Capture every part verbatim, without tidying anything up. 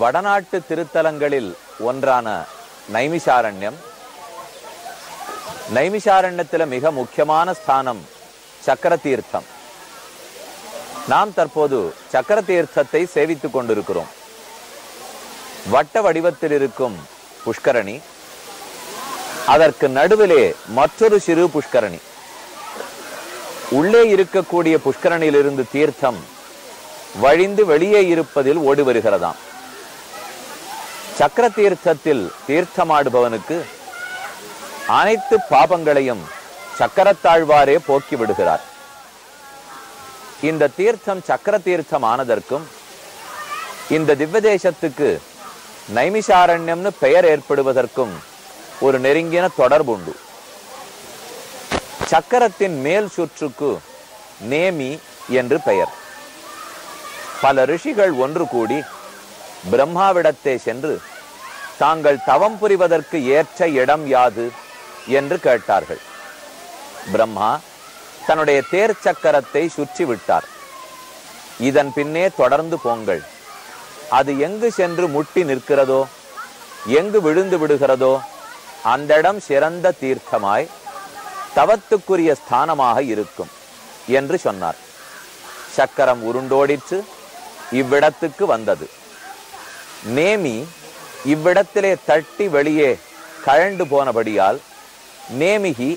வடநாட்டு திருத்தலங்களில் ஒன்றான நைமிஷாரண்யம். நைமிஷாரண்யத்தில் மிக முக்கியமான ஸ்தானம் சக்கர தீர்த்தம். நாம் தற்போது சக்கர தீர்த்தத்தை சேவித்துக் கொண்டிருக்கிறோம். வட்ட வடிவத்தில் இருக்கும் புஷ்கரணி, அதற்கு நடுவிலே மற்றொரு சிறு புஷ்கரணி. உள்ளே இருக்கக்கூடிய புஷ்கரணியிலிருந்து தீர்த்தம் வழிந்து வெளியே இருப்பதில் ஓடி வருகிறதாம். சக்கர தீர்த்தத்தில் தீர்த்தமாடுபவனுக்கு அனைத்து பாபங்களையும் சக்கரத்தாழ்வாரே போக்கி விடுகிறார். இந்த தீர்த்தம் சக்கர தீர்த்தம் ஆனதற்கும் இந்த திவ்ய தேசத்துக்கு நைமிஷாரண்யம்னு பெயர் ஏற்படுவதற்கும் ஒரு நெருங்கின தொடர்புண்டு. சக்கரத்தின் மேல் சுற்றுக்கு நேமி என்று பெயர். பல ரிஷிகள் ஒன்று கூடி பிரம்மாவிடத்தை சென்று தாங்கள் தவம் புரிவதற்கு ஏற்ற இடம் யாது என்று கேட்டார்கள். பிரம்மா தன்னுடைய தேர் சக்கரத்தை சுற்றி விட்டார். இதன் பின்னே தொடர்ந்து போங்கள், அது எங்கு சென்று முட்டி நிற்கிறதோ, எங்கு விழுந்து விடுகிறதோ அந்த இடம் சிறந்த தீர்த்தமாய் தவத்துக்குரிய ஸ்தானமாக இருக்கும் என்று சொன்னார். சக்கரம் உருண்டோடிற்று இவ்விடத்துக்கு வந்தது. நேமி இவ்விடத்திலே தட்டி வெளியே கழண்டு போனபடியால் நேமிகி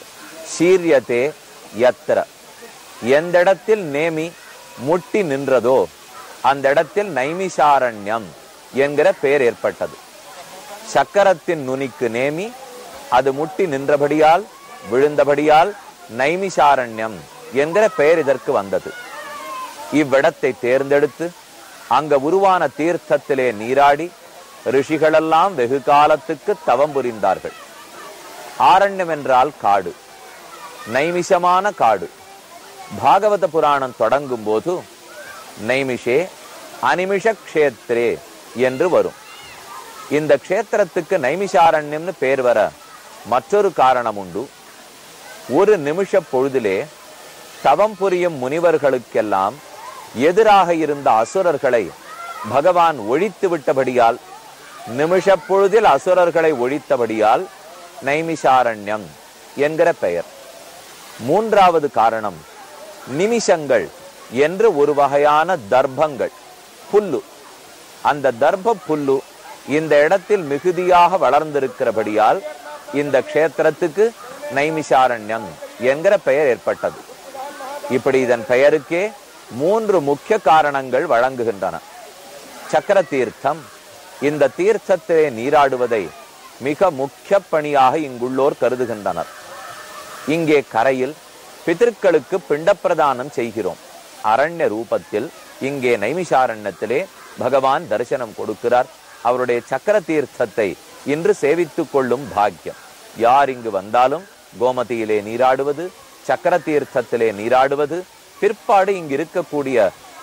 சீரியதே யத்திர, எந்த இடத்தில் நேமி முட்டி நின்றதோ அந்த இடத்தில் நைமிஷாரண்யம் என்கிற பெயர் ஏற்பட்டது. சக்கரத்தின் நுனிக்கு நேமி, அது முட்டி நின்றபடியால் விழுந்தபடியால் நைமிஷாரண்யம் என்கிற பெயர் இதற்கு வந்தது. இவ்விடத்தை தேர்ந்தெடுத்து அங்க உருவான தீர்த்தத்திலே நீராடி ரிஷிகளெல்லாம் வெகு காலத்துக்கு தவம் புரிந்தார்கள். ஆரண்யம் என்றால் காடு, நைமிஷமான காடு. பாகவத புராணம் தொடங்கும் போது நைமிஷே அனிமிஷ க்ஷேத்ரே என்று வரும். இந்த க்ஷேத்திரத்துக்கு நைமிஷாரண்யம்னு பேர் வர மற்றொரு காரணம் உண்டு. ஒரு நிமிஷ பொழுதிலே தவம் புரியும் முனிவர்களுக்கெல்லாம் எதிராக இருந்த அசுரர்களை பகவான் ஒழித்து விட்டபடியால், நிமிஷ பொழுதில் அசுரர்களை ஒழித்தபடியால் நைமிஷாரண்யம் என்கிற பெயர். மூன்றாவது காரணம், நிமிஷங்கள் என்று ஒரு வகையான தர்பங்கள், புல்லு. அந்த தர்ப புல்லு இந்த இடத்தில் மிகுதியாக வளர்ந்திருக்கிறபடியால் இந்த க்ஷேத்திரத்துக்கு நைமிஷாரண்யம் என்கிற பெயர் ஏற்பட்டது. இப்படி இதன் பெயருக்கே மூன்று முக்கிய காரணங்கள் வழங்குகின்றன. சக்கர தீர்த்தம், இந்த தீர்த்தத்திலே நீராடுவதை மிக முக்கிய பணியாக இங்குள்ளோர் கருதுகின்றனர். இங்கே கரையில் பிதர்களுக்கு பிண்டப்பிரதானம் செய்கிறோம். அரண்ய ரூபத்தில் இங்கே நைமிஷாரண்யத்திலே பகவான் தரிசனம் கொடுக்கிறார். அவருடைய சக்கர தீர்த்தத்தை இன்று சேவித்துக் கொள்ளும் பாக்கியம் யார் இங்கு வந்தாலும் கோமதியிலே நீராடுவது, சக்கர தீர்த்தத்திலே நீராடுவது, பிற்பாடு இங்கு இருக்கக்கூடிய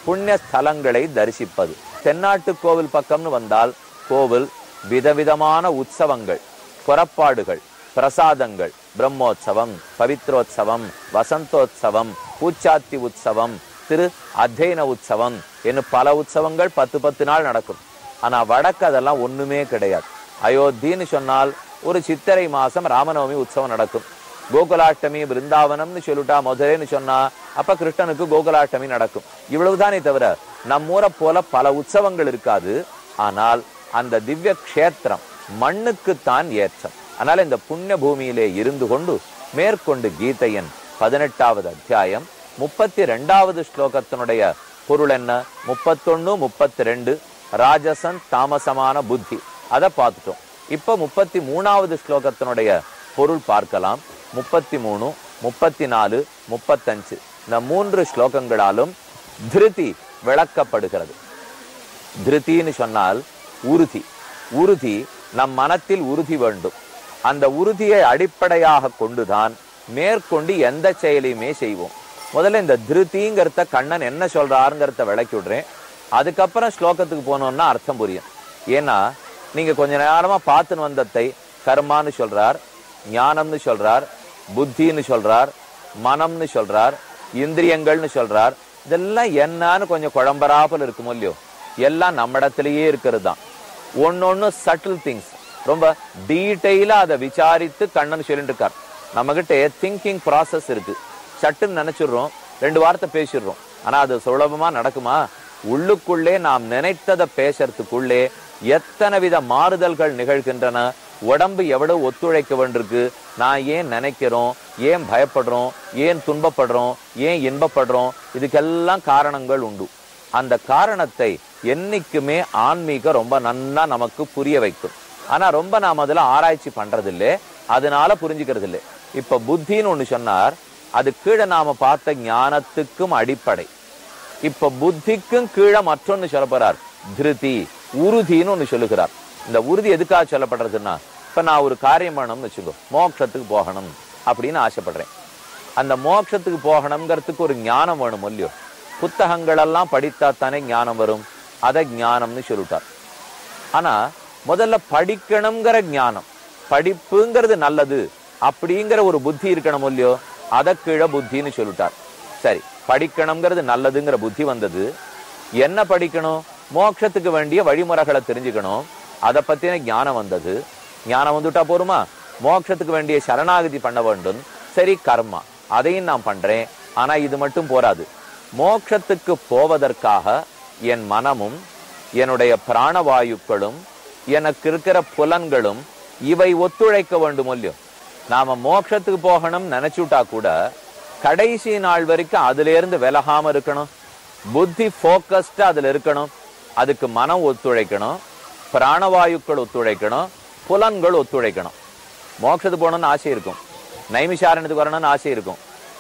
புண்ணிய ஸ்தலங்களை தரிசிப்பது. தென்னாட்டு கோவில் பக்கம்னு வந்தால் கோவில் விதவிதமான உற்சவங்கள், புறப்பாடுகள், பிரசாதங்கள், பிரம்மோற்சவம், பவித்ரோத்சவம், வசந்தோத்சவம், பூச்சாத்தி உற்சவம், திரு அத்யன உற்சவம் என்னும் பல உற்சவங்கள் பத்து பத்து நாள் நடக்கும். ஆனா வடக்கு அதெல்லாம் ஒண்ணுமே கிடையாது. அயோத்தின்னு சொன்னால் ஒரு சித்திரை மாசம் ராமநவமி உற்சவம் நடக்கும். கோகுலாஷ்டமி பிருந்தாவனம்னு சொல்லிட்டா மதுரைன்னு சொன்னா அப்ப கிருஷ்ணனுக்கு கோகுலாஷ்டமி நடக்கும். இவ்வளவுதானே தவிர நம்ம ஊரை போல பல உற்சவங்கள் இருக்காது. ஆனால் அந்த திவ்ய க்ஷேத்திரம் மண்ணுக்குத்தான் ஏற்றம். அதனால இந்த புண்ணிய பூமியிலே இருந்து கொண்டு மேற்கொண்டு கீதையின் பதினெட்டாவது அத்தியாயம் முப்பத்தி ரெண்டாவது ஸ்லோகத்தினுடைய பொருள் என்ன, முப்பத்தொன்னு முப்பத்தி ரெண்டு ராஜசன் தாமசமான புத்தி அதை பார்த்துட்டோம். இப்ப முப்பத்தி மூணாவது ஸ்லோகத்தினுடைய பொருள் பார்க்கலாம். முப்பத்தி மூணு முப்பத்தி நாலு முப்பத்தஞ்சு இந்த மூன்று ஸ்லோகங்களாலும் திருதி விளக்கப்படுகிறது. திருத்தின்னு சொன்னால் உறுதி. உறுதி நம் மனத்தில் உறுதி வேண்டும். அந்த உறுதியை அடிப்படையாக கொண்டுதான் மேற்கொண்டு எந்த செயலையுமே செய்வோம். முதல்ல இந்த திருத்திங்கிறத கண்ணன் என்ன சொல்றாருங்கிறத விளக்கி விடுறேன். அதுக்கப்புறம் ஸ்லோகத்துக்கு போனோம்னா அர்த்தம் புரியும். ஏன்னா நீங்க கொஞ்ச நேரமா பார்த்துன்னு வந்ததை கர்மான்னு சொல்றார், ஞானம்னு சொல்றார், புத்தின்னு சொல்றார், மனம்னு சொல்றார், இந்திரியங்கள்னு சொல்றார். இதெல்லாம் என்னான்னு கொஞ்சம் குழம்பராப்பல் இருக்கும் இல்லையோ, எல்லாம் நம்மிடத்திலேயே இருக்கிறது தான். ஒன்னொன்னு சட்டில் திங்ஸ் ரொம்ப டீடைலா அதை விசாரித்து கண்ணன் சொல்லிட்டு இருக்கார். நம்மகிட்ட திங்கிங் ப்ராசஸ் இருக்கு. சட்டுன்னு நினைச்சிடுறோம், ரெண்டு வார்த்தை பேசிடுறோம். ஆனா அது சுலபமா நடக்குமா? உள்ளுக்குள்ளே நாம் நினைத்ததை பேசறதுக்குள்ளே எத்தனை வித மாறுதல்கள் நிகழ்கின்றன. உடம்பு எவ்வளவு ஒத்துழைக்க வேண்டியிருக்கு, நான் ஏன் நினைக்கிறோம், ஏன் பயப்படுறோம், ஏன் துன்பப்படுறோம், ஏன் இன்பப்படுறோம், இதுக்கெல்லாம் காரணங்கள் உண்டு. அந்த காரணத்தை என்னைக்குமே ஆன்மீகம் ரொம்ப நன்னா நமக்கு புரிய வைக்கும். ஆனா ரொம்ப நாம் அதுல ஆராய்ச்சி பண்றது இல்லை, அதனால புரிஞ்சுக்கிறது இல்லை. இப்ப புத்தின்னு ஒண்ணு சொன்னார், அது கீழே நாம பார்த்த ஞானத்துக்கும் அடிப்படை. இப்ப புத்திக்கும் கீழே மற்றொன்னு சொல்ல போறார், திருதி உறுதின்னு ஒண்ணு சொல்லுகிறார். இந்த உறுதி எதுக்காக சொல்லப்படுறதுன்னா, இப்ப நான் ஒரு காரியம் பண்ணணும்னு வச்சுக்கோ, மோட்சத்துக்கு போகணும் அப்படின்னு ஆசைப்படுறேன். அந்த மோட்சத்துக்கு போகணுங்கிறதுக்கு ஒரு ஞானம் வேணும் இல்லையோ? புத்தகங்கள் எல்லாம் படித்தா தானே ஞானம் வரும், அதை ஞானம்னு சொல்லிட்டார். ஆனா முதல்ல படிக்கணுங்கிற ஞானம், படிப்புங்கிறது நல்லது அப்படிங்கிற ஒரு புத்தி இருக்கணும் இல்லையோ? அதை கீழே புத்தின்னு சொல்லிட்டார். சரி, படிக்கணுங்கிறது நல்லதுங்கிற புத்தி வந்தது. என்ன படிக்கணும்? மோட்சத்துக்கு வேண்டிய வழிமுறைகளை தெரிஞ்சுக்கணும், அதை பத்தின ஞானம் வந்தது. ஞானம் வந்துட்டா போருமா? மோட்சத்துக்கு வேண்டிய சரணாகதி பண்ண வேண்டும். சரி, கர்மா, அதையும் நான் பண்றேன். ஆனா இது மட்டும் போராது. மோட்சத்துக்கு போவதற்காக என் மனமும் என்னுடைய பிராணவாயுக்களும் எனக்கு இருக்கிற புலன்களும் இவை ஒத்துழைக்க வேண்டும் இல்லையோ? நாம மோட்சத்துக்கு போகணும் நினைச்சுட்டா கூட கடைசி நாள் வரைக்கும் அதுல இருந்து விலகாம இருக்கணும். புத்தி போக்கஸ்டா அதுல இருக்கணும். அதுக்கு மனம் ஒத்துழைக்கணும், பிராணவாயுக்கள் ஒத்துழைக்கணும், புலன்கள் ஒத்துழைக்கணும். மோட்சத்துக்கு போகணும்னு ஆசை இருக்கும், நைமிஷாரணத்துக்கு வரணும்னு ஆசை இருக்கும்,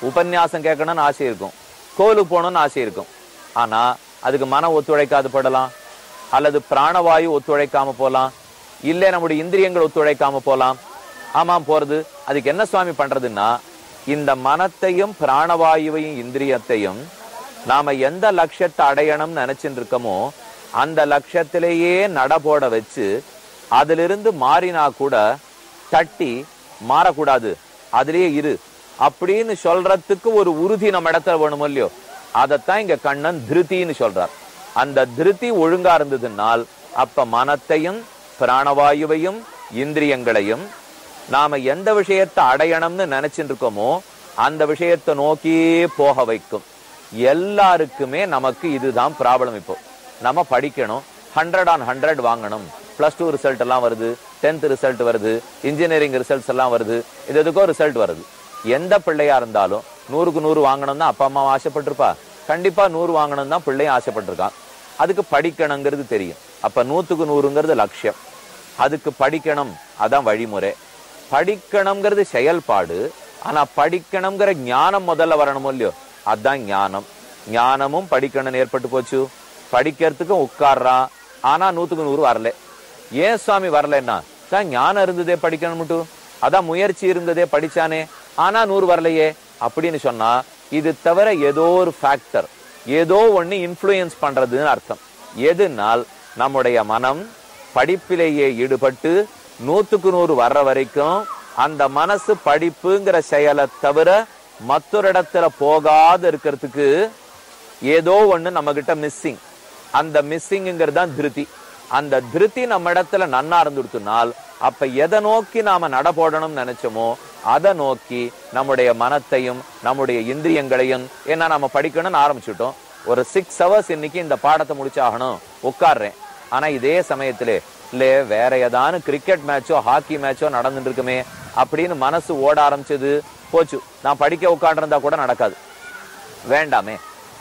உபன்யாசம் கேட்கணும்னு ஆசை இருக்கும், கோலுக்கு போகணும்னு ஆசை இருக்கும். ஆனா அதுக்கு மனம் ஒத்துழைக்காது போடலாம், அல்லது பிராணவாயு ஒத்துழைக்காம போலாம், இல்லை நம்முடைய இந்திரியங்கள் ஒத்துழைக்காம போலாம். ஆமாம் போறது. அதுக்கு என்ன சுவாமி பண்றதுன்னா, இந்த மனத்தையும் பிராணவாயுவையும் இந்திரியத்தையும் நாம எந்த லட்சியத்தை அடையணும்னு நினைச்சுட்டு இருக்கோமோ அந்த லட்சியத்திலேயே நடபோட வச்சு அதிலிருந்து மாறினா கூட தட்டி மாறக்கூடாது, அதுலேயே இரு அப்படின்னு சொல்றதுக்கு ஒரு உறுதி நம்ம இடத்துல வேணும் இல்லையோ? அதைத்தான் இங்க கண்ணன் திருத்தின்னு சொல்றார். அந்த திருத்தி ஒழுங்கா இருந்ததுனால் அப்ப மனத்தையும் பிராணவாயுவையும் இந்திரியங்களையும் நாம எந்த விஷயத்தை அடையணும்னு நினைச்சுட்டு இருக்கோமோ அந்த விஷயத்தை நோக்கியே போக வைக்கும். எல்லாருக்குமே நமக்கு இதுதான் ப்ராப்ளம். இப்போ நம்ம படிக்கணும், ஹண்ட்ரட் ஆன் ஹண்ட்ரட் வாங்கணும், பிளஸ் டூ ரிசல்ட் எல்லாம் வருது, டென்த் ரிசல்ட் வருது, இன்ஜினியரிங் ரிசல்ட்ஸ் எல்லாம் வருது, இது எதுக்கோ ரிசல்ட் வருது. எந்த பிள்ளையா இருந்தாலும் நூறுக்கு நூறு வாங்கணும் தான் அப்பா அம்மா ஆசைப்பட்டிருப்பா. கண்டிப்பா நூறு வாங்கணும் தான் பிள்ளையும் ஆசைப்பட்டிருக்கான். அதுக்கு படிக்கணுங்கிறது தெரியும். அப்ப நூத்துக்கு நூறுங்கிறது லட்சியம், அதுக்கு படிக்கணும், அதான் வழிமுறை. படிக்கணுங்கிறது செயல்பாடு. ஆனா படிக்கணுங்கிற ஞானம் முதல்ல வரணும் இல்லையோ? அதுதான் ஞானம். ஞானமும் படிக்கணும்னு ஏற்பட்டு போச்சு. படிக்கிறதுக்கும் உட்கார்றான், ஆனா நூத்துக்கு நூறு வரல. ஏன் சுவாமி வரலன்னா, தான் ஞானம் இருந்ததே படிக்கணும்ட்டு, அதான் முயற்சி இருந்ததே படிச்சானே, ஆனா நூறு வரலையே அப்படின்னு சொன்னா இது தவிர ஏதோ ஒரு ஃபேக்டர், ஏதோ ஒண்ணு இன்ஃப்ளூயன்ஸ் பண்றதுன்னு அர்த்தம். எதுனால் நம்முடைய மனம் படிப்பிலேயே ஈடுபட்டு நூத்துக்கு நூறு வர்ற வரைக்கும் அந்த மனசு படிப்புங்கிற செயலை தவிர மற்றொரு இடத்துல போகாது இருக்கிறதுக்கு ஏதோ ஒண்ணு நம்ம கிட்ட மிஸ்ஸிங். அந்த மிஸ்ஸிங்கிறது தான் திருத்தி. அந்த திருத்தி நம்ம இடத்துல நன்னா இருந்துடுத்துனால் அப்ப எதை நோக்கி நாம நட போடணும்னு நினைச்சோமோ அதை நோக்கி நம்முடைய மனத்தையும் நம்முடைய இந்திரியங்களையும், ஏன்னா நம்ம படிக்கணும்னு ஆரம்பிச்சுட்டோம், ஒரு சிக்ஸ் ஹவர்ஸ் இன்னைக்கு இந்த பாடத்தை முடிச்சாகணும் உட்கார்றேன். ஆனா இதே சமயத்திலே இல்லே வேற ஏதானு கிரிக்கெட் மேட்சோ ஹாக்கி மேட்சோ நடந்துட்டு இருக்குமே அப்படின்னு மனசு ஓட ஆரம்பிச்சது போச்சு. நான் படிக்க உட்காண்டிருந்தா கூட நடக்காது, வேண்டாமே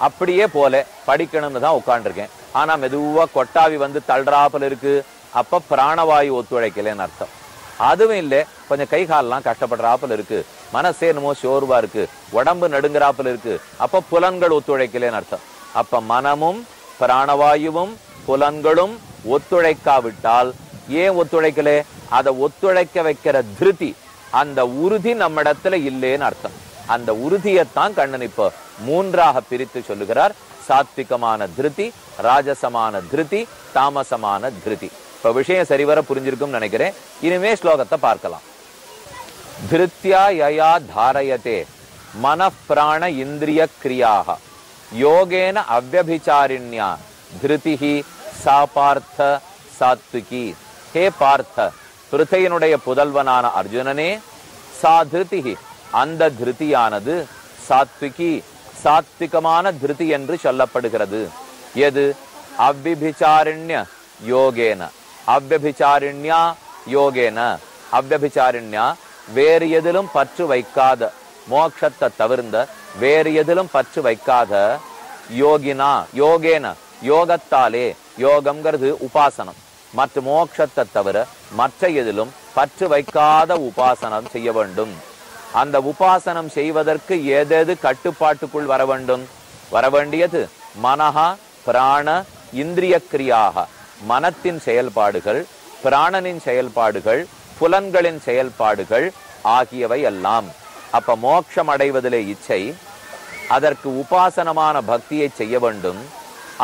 அப்படியே போல படிக்கணும்னு தான் உட்காண்டிருக்கேன். ஆனா மெதுவா கொட்டாவி வந்து தள்ளுறாப்புல இருக்கு, அப்ப பிராணவாயு ஒத்துழைக்கலன்னு அர்த்தம். அதுவும் இல்லை, கொஞ்சம் கை காலெல்லாம் கஷ்டப்படுறாப்புல இருக்கு, மனசே என்னமோ சோர்வா இருக்கு, உடம்பு நடுங்கிறாப்புல இருக்கு, அப்ப புலன்கள் ஒத்துழைக்கலன்னு அர்த்தம். அப்ப மனமும் பிராணவாயுவும் புலன்களும் ஒத்துழைக்காவிட்டால், ஏன் ஒத்துழைக்கல, அதை ஒத்துழைக்க வைக்கிற திருத்தி, அந்த உறுதி நம்ம இடத்துல இல்லேன்னு அர்த்தம். அந்த உறுதியைத்தான் கண்ணன் இப்ப மூன்றாக பிரித்து சொல்லுகிறார். சாத்விகமான திருத்தி, ராஜசமான திருத்தி, தாமசமான திருத்தி. இப்ப விஷயம் சரிவர புரிஞ்சிருக்கும் நினைக்கிறேன். இனிமே ஸ்லோகத்தை பார்க்கலாம். திருத்தியா யயா தாரயதே மனப்பிராண இந்திரிய கிரியாக யோகேன அவ்யபிச்சாரிண்யா திருத்தி சா பார்த்த सात्विकी हे पार्थ पृथ्वीनुடைய புதல்வனான अर्जुनனே சாத்ருதிஹி அந்த திருதியானது சாத்விகி சாத்விகமான திருதி என்று சொல்லப்படுகிறது எது அவ்விபிசாரண்ய யோகேன அவ்விபிசாரண்யா யோகேன அவ்விபிசாரண்யா வேறு எதிலும் பற்று வைக்காத மோட்சத்தை தவிர்ந்த வேறு எதிலும் பற்று வைக்காத யோகினா யோகேன யோகத்தாலே யோகம்ங்கிறது உபாசனம் மற்ற மோட்சத்தை தவிர மற்ற எதிலும் பற்று வைக்காத உபாசனம் செய்ய வேண்டும் அந்த உபாசனம் செய்வதற்கு ஏதேது கட்டுப்பாட்டுக்குள் வர வேண்டும் வர வேண்டியது மனஹா பிராண இந்திரிய கிரியாக மனத்தின் செயல்பாடுகள் பிராணனின் செயல்பாடுகள் புலன்களின் செயல்பாடுகள் ஆகியவை எல்லாம் அப்ப மோட்சம் அடைவதிலே இச்சை அதற்கு உபாசனமான பக்தியை செய்ய வேண்டும்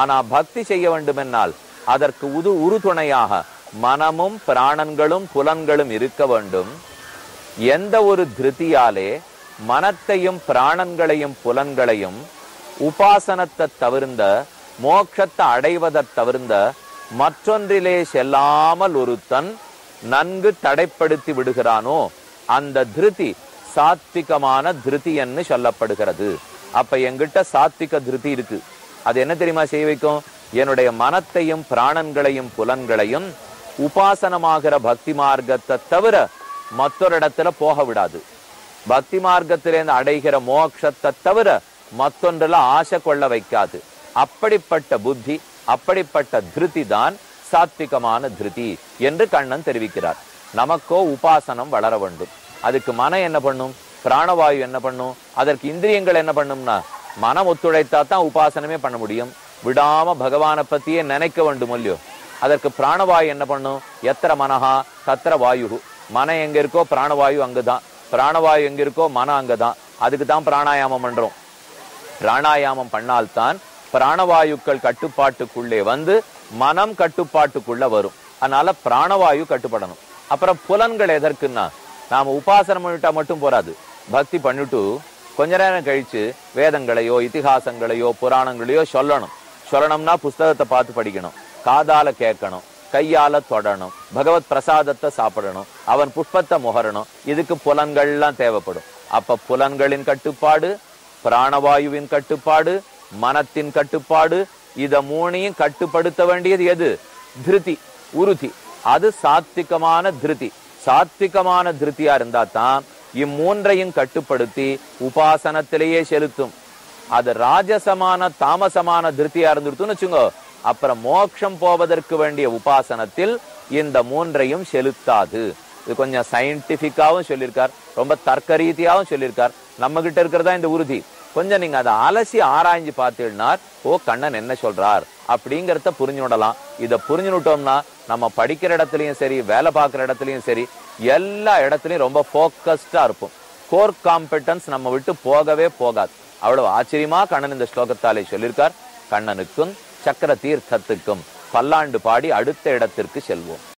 ஆனா பக்தி செய்ய வேண்டும் என்னால் அதற்கு உது உறுதுணையாக மனமும் பிராணங்களும் புலன்களும் இருக்க வேண்டும் எந்த ஒரு திருத்தியாலே மனத்தையும் பிராணங்களையும் புலன்களையும் உபாசனத்தை தவிர்ந்த மோட்சத்தை அடைவதை தவிர்ந்த மற்றொன்றிலே செல்லாமல் ஒரு தன் நன்கு தடைப்படுத்தி விடுகிறானோ அந்த திருதி சாத்விகமான திருதி என்று சொல்லப்படுகிறது அப்ப எங்கிட்ட சாத்விக திருதி இருக்கு அது என்ன தெரியுமா செய்ய வைக்கும் என்னுடைய மனத்தையும் பிராணங்களையும் புலன்களையும் உபாசனமாகிற பக்தி மார்க்கத்தை தவிர மற்றொரு இடத்துல போக விடாது பக்தி மார்க்கத்திலிருந்து அடைகிற மோட்சத்தை தவிர மற்றொன்றுல ஆசை கொள்ள வைக்காது அப்படிப்பட்ட புத்தி அப்படிப்பட்ட திருதி தான் சாத்விகமான திருதி என்று கண்ணன் தெரிவிக்கிறார் நமக்கோ உபாசனம் வளர வேண்டும் அதுக்கு மனம் என்ன பண்ணும் பிராணவாயு என்ன பண்ணும் அதற்கு இந்திரியங்கள் என்ன பண்ணும்னா மனம் ஒத்துழைத்தா தான் உபாசனமே பண்ண முடியும் விடாம பகவானை பத்தியே நினைக்க வேண்டும் இல்லையோ அதற்கு பிராணவாயு என்ன பண்ணும் எத்திர மனஹா தத்திர வாயு மனம் எங்க இருக்கோ பிராணவாயு அங்குதான் பிராணவாயு எங்க இருக்கோ மனம் அங்குதான் அதுக்கு தான் பிராணாயாமம் பண்றோம் பிராணாயாமம் பண்ணால்தான் பிராணவாயுக்கள் கட்டுப்பாட்டுக்குள்ளே வந்து மனம் கட்டுப்பாட்டுக்குள்ள வரும் அதனால பிராணவாயு கட்டுப்படணும் அப்புறம் புலன்கள் எதற்குன்னா நாம உபாசனம் பண்ணிட்டா மட்டும் போறாது பக்தி பண்ணிட்டு கொஞ்ச நேரம் கழிச்சு வேதங்களையோ இத்திஹாசங்களையோ புராணங்களையோ சொல்லணும் சொல்லணும்னா புஸ்தகத்தை பார்த்து படிக்கணும் காதால கேட்கணும் கையால தொடணும் பகவத் பிரசாதத்தை சாப்பிடணும் அவன் புஷ்பத்தை முகரணும் இதுக்கு புலன்கள்லாம் தேவைப்படும் அப்ப புலன்களின் கட்டுப்பாடு பிராணவாயுவின் கட்டுப்பாடு மனத்தின் கட்டுப்பாடு இத மூணையும் கட்டுப்படுத்த வேண்டியது எது திருதி உறுதி அது சாத்விகமான திருதி சாத்விகமான திருதியா இருந்தா தான் இம்மூன்றையும் கட்டுப்படுத்தி உபாசனத்திலேயே செலுத்தும் அது ராஜசமான தாமசமான திருத்தியா இருந்துடுத்துன்னு வச்சுங்கோ அப்புறம் மோட்சம் போவதற்கு வேண்டிய உபாசனத்தில் இந்த மூன்றையும் செலுத்தாது இது கொஞ்சம் சயின்டிபிக்காவும் சொல்லியிருக்கார் ரொம்ப தர்க்க ரீதியாவும் சொல்லியிருக்கார் நம்ம கிட்ட இருக்கிறதா இந்த உறுதி கொஞ்சம் நீங்க அதை அலசி ஆராய்ஞ்சு பார்த்தீங்கன்னா ஓ கண்ணன் என்ன சொல்றார் அப்படிங்கிறத புரிஞ்சுடலாம் இதை புரிஞ்சுட்டோம்னா நம்ம படிக்கிற இடத்துலயும் சரி வேலை பார்க்குற இடத்துலயும் சரி எல்லா இடத்துலயும் ரொம்ப ஃபோக்கஸ்டா இருப்போம் கோர் காம்பெட்டன்ஸ் நம்ம விட்டு போகவே போகாது அவ்வளவு ஆச்சரியமா கண்ணன் இந்த ஸ்லோகத்தாலே சொல்லியிருக்கார் கண்ணனுக்கும் சக்கர தீர்த்தத்துக்கும் பல்லாண்டு பாடி அடுத்த இடத்திற்கு செல்வோம்.